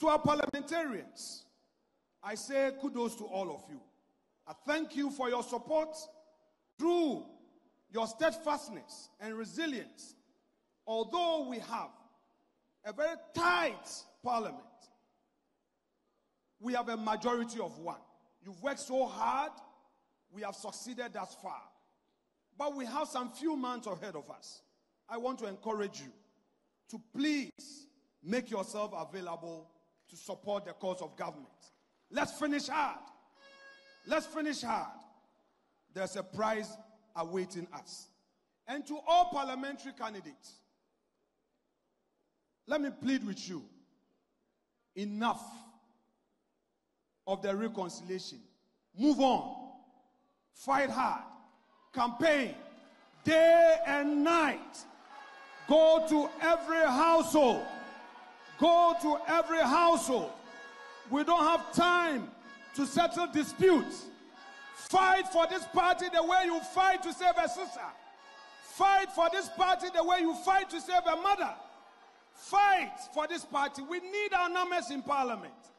To our parliamentarians, I say kudos to all of you. I thank you for your support through your steadfastness and resilience. Although we have a very tight parliament, we have a majority of one. You've worked so hard, we have succeeded thus far. But we have some few months ahead of us. I want to encourage you to please make yourself available to support the cause of government. Let's finish hard. Let's finish hard. There's a prize awaiting us. And to all parliamentary candidates, let me plead with you, enough of the reconciliation. Move on. Fight hard. Campaign day and night. Go to every household. Go to every household. We don't have time to settle disputes. Fight for this party the way you fight to save a sister. Fight for this party the way you fight to save a mother. Fight for this party. We need our numbers in parliament.